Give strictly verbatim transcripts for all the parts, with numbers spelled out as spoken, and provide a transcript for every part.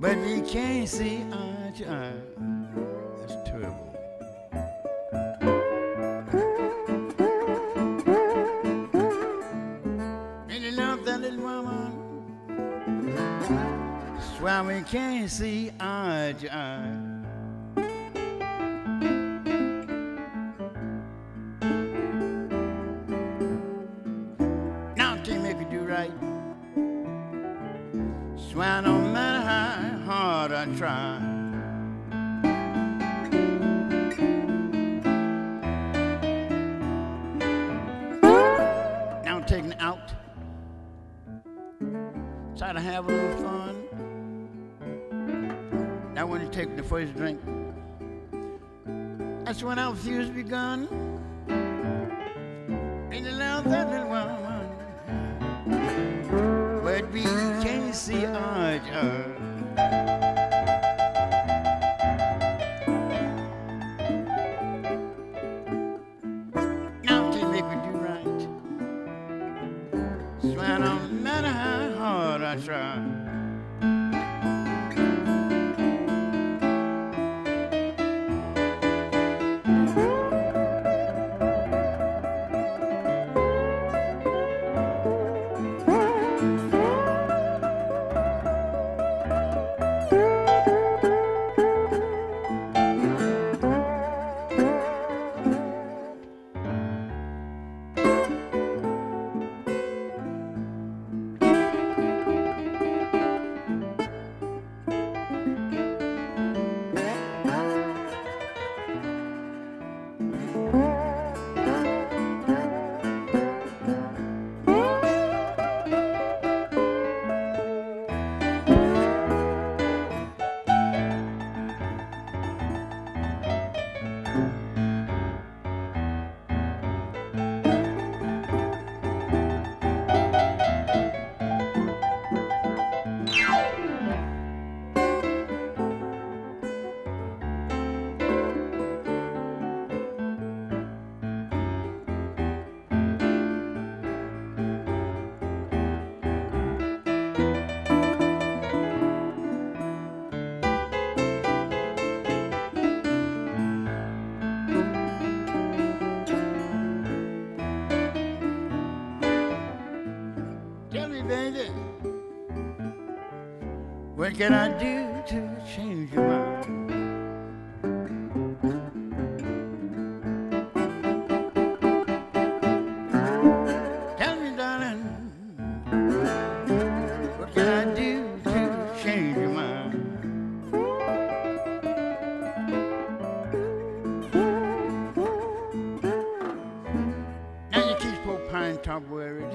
but we can't see eye to eye. That's terrible. Really love that little woman. That's why we can't see eye to eye. Why no matter how hard I try, now I'm taking out, try to have a little fun. Now when you take the first drink, that's when our fuse begun. And you love that little woman, but we can't see eye to eye. Now to make me do right, so I no matter how hard I try. What can I do to change your mind? Tell me, darling, what can I do to change your mind? Now you keep poor Pine Top worried.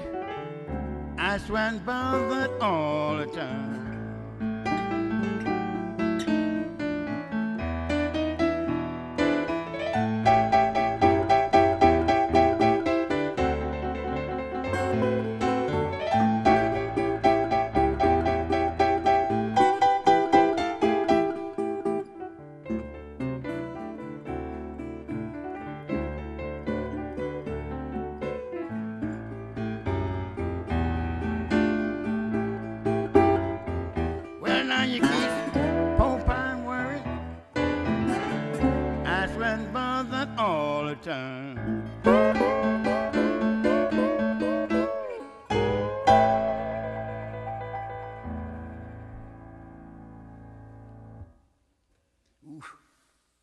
I swear I'm bothered all the time. All the time.